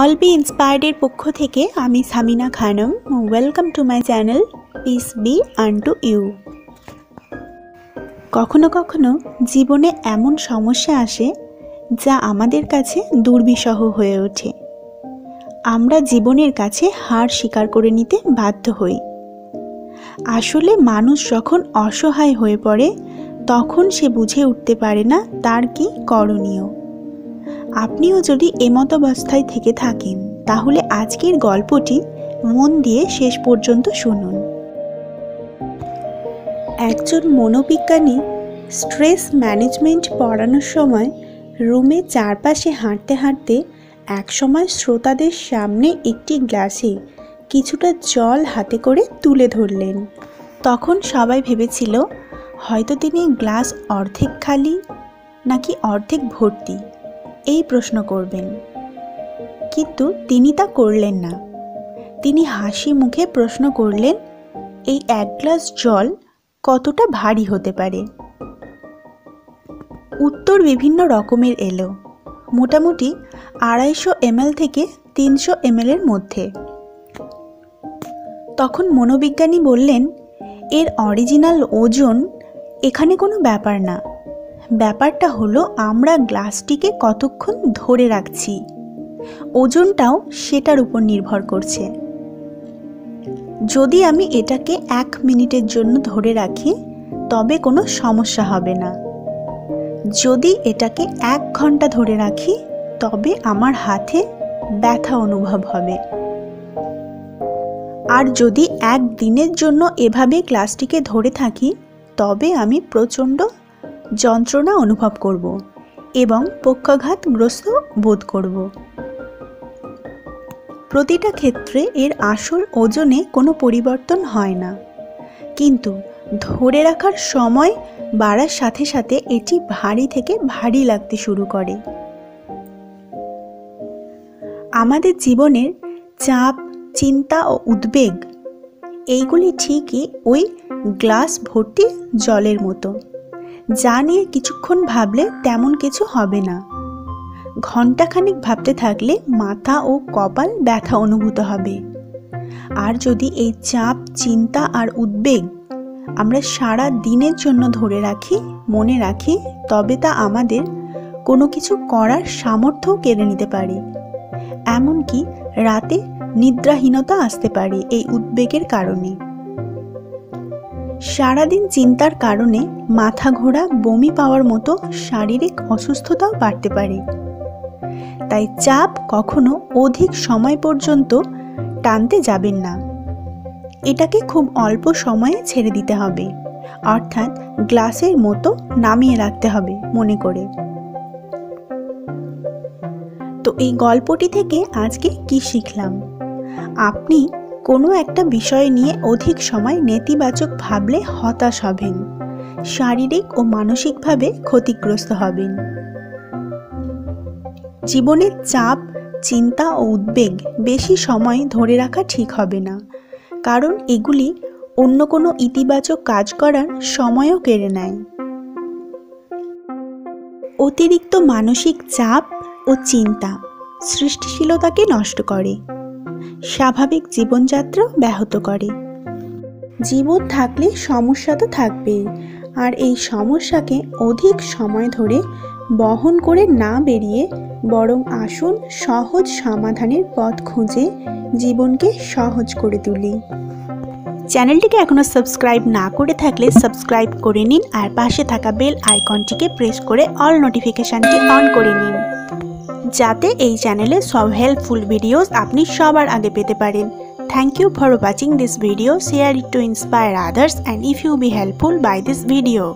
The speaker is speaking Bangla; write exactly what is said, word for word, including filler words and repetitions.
অল বি ইন্সপায়ার্ডের পক্ষ থেকে আমি Samina Khanam. Welcome to my channel peace be unto you. কখনো কখনো জীবনে এমন সমস্যা আসে যা আমাদের কাছে দুর্বিষহ হয়ে ওঠে। আমরা জীবনের কাছে হার স্বীকার করে নিতে বাধ্য হই। আসলে মানুষ যখন অসহায় হয়ে পড়ে তখন সে বুঝে উঠতে পারে না তার কি করণীয়। আপনিও যদি এমত অবস্থায় থেকে থাকেন তাহলে আজকের গল্পটি মন দিয়ে শেষ পর্যন্ত শুনুন। একজন মনোবিজ্ঞানী স্ট্রেস ম্যানেজমেন্ট পড়ানোর সময় রুমে চারপাশে হাঁটতে হাঁটতে একসময় শ্রোতাদের সামনে একটি গ্লাসে কিছুটা জল হাতে করে তুলে ধরলেন। তখন সবাই ভেবেছিল হয়তো তিনি গ্লাস অর্ধেক খালি নাকি অর্ধেক ভর্তি এই প্রশ্ন করবেন, কিন্তু তিনি তা করলেন না। তিনি হাসি মুখে প্রশ্ন করলেন, এই এক গ্লাস জল কতটা ভারী হতে পারে? উত্তর বিভিন্ন রকমের এলো, মোটামুটি আড়াইশো এমএল থেকে তিনশো এমএলের মধ্যে। তখন মনোবিজ্ঞানী বললেন, এর অরিজিনাল ওজন এখানে কোনো ব্যাপার না, ব্যাপারটা হলো আমরা গ্লাসটিকে কতক্ষণ ধরে রাখছি, ওজনটাও সেটার উপর নির্ভর করছে। যদি আমি এটাকে এক মিনিটের জন্য ধরে রাখি তবে কোনো সমস্যা হবে না, যদি এটাকে এক ঘন্টা ধরে রাখি তবে আমার হাতে ব্যথা অনুভব হবে, আর যদি এক দিনের জন্য এভাবে গ্লাসটিকে ধরে থাকি তবে আমি প্রচণ্ড যন্ত্রণা অনুভব করব এবং পক্ষাঘাতগ্রস্ত বোধ করব। প্রতিটা ক্ষেত্রে এর আসল ওজনে কোনো পরিবর্তন হয় না, কিন্তু ধরে রাখার সময় বাড়ার সাথে সাথে এটি ভারী থেকে ভারী লাগতে শুরু করে। আমাদের জীবনের চাপ, চিন্তা ও উদ্বেগ এইগুলি ঠিকই ওই গ্লাস ভর্তি জলের মতো, যা নিয়ে কিছুক্ষণ ভাবলে তেমন কিছু হবে না, ঘণ্টাখানেক ভাবতে থাকলে মাথা ও কপাল ব্যথা অনুভূত হবে। আর যদি এই চাপ, চিন্তা আর উদ্বেগ আমরা সারা দিনের জন্য ধরে রাখি, মনে রাখি, তবে তা আমাদের কোনো কিছু করার সামর্থ্যও কেড়ে নিতে পারে, এমনকি রাতে নিদ্রাহীনতা আসতে পারে এই উদ্বেগের কারণে। সারাদিন চিন্তার কারণে মাথা ঘোরা, বমি পাওয়ার মতো শারীরিক অসুস্থতাও বাড়তে পারে। তাই চাপ কখনো অধিক সময় পর্যন্ত টানতে যাবেন না, এটাকে খুব অল্প সময়ে ছেড়ে দিতে হবে, অর্থাৎ গ্লাসের মতো নামিয়ে রাখতে হবে মনে করে। তো এই গল্পটি থেকে আজকে কি শিখলাম? আপনি কোনো একটা বিষয় নিয়ে অধিক সময় নেতিবাচক ভাবলে হতাশ হবেন, শারীরিক ও মানসিকভাবে ক্ষতিগ্রস্ত হবেন। জীবনের চাপ, চিন্তা ও উদ্বেগ বেশি সময় ধরে রাখা ঠিক হবে না, কারণ এগুলি অন্য কোনো ইতিবাচক কাজ করার সময়ও কেড়ে নেয়। অতিরিক্ত মানসিক চাপ ও চিন্তা সৃষ্টিশীলতাকে নষ্ট করে, স্বাভাবিক জীবনযাত্রা ব্যাহত করে। জীবন থাকলে সমস্যা তো থাকবেই, আর এই সমস্যাকে অধিক সময় ধরে বহন করে না বেরিয়ে বরং আসুন সহজ সমাধানের পথ খুঁজে জীবনকে সহজ করে তুলি। চ্যানেলটিকে এখনও সাবস্ক্রাইব না করে থাকলে সাবস্ক্রাইব করে নিন, আর পাশে থাকা বেল আইকনটিকে প্রেস করে অল নোটিফিকেশানটি অন করে নিন, যাতে এই চ্যানেলে সব হেল্পফুল ভিডিওস আপনি সবার আগে পেতে পারেন। Thank you for watching this video, share it to inspire others and if you be helpful by this video.